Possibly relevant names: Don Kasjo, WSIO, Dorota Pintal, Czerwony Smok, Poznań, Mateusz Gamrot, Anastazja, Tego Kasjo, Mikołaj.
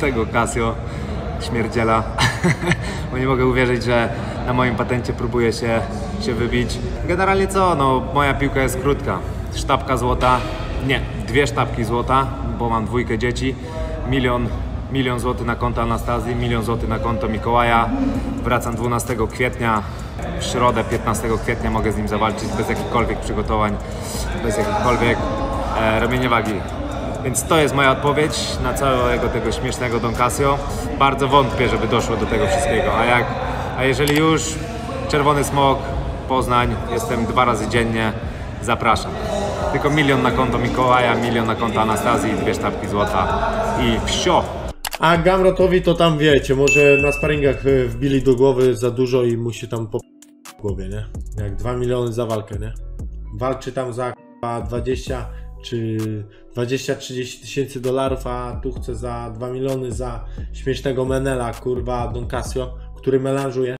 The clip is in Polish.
Tego Kasjo, śmierdziela, bo nie mogę uwierzyć, że na moim patencie próbuje się wybić. Generalnie co, no moja piłka jest krótka, sztabka złota, nie, dwie sztabki złota, bo mam dwójkę dzieci, milion złotych na konto Anastazji, milion złotych na konto Mikołaja, wracam 12 kwietnia, w środę 15 kwietnia mogę z nim zawalczyć bez jakichkolwiek przygotowań, bez jakichkolwiek robienia wagi. Więc to jest moja odpowiedź na całego tego śmiesznego Don Kasjo. Bardzo wątpię, żeby doszło do tego wszystkiego. A jeżeli już, Czerwony Smok, Poznań, jestem 2 razy dziennie, zapraszam. Tylko 1 milion na konto Mikołaja, 1 milion na konto Anastazji, 2 sztabki złota i wsio! A Gamrotowi to tam wiecie, może na sparingach wbili do głowy za dużo i musi tam po głowie, nie? Jak 2 miliony za walkę, nie? Walczy tam za 20 czy 20-30 tysięcy dolarów, a tu chce za 2 miliony za śmiesznego menela, kurwa, Don Kasjo, który melanżuje.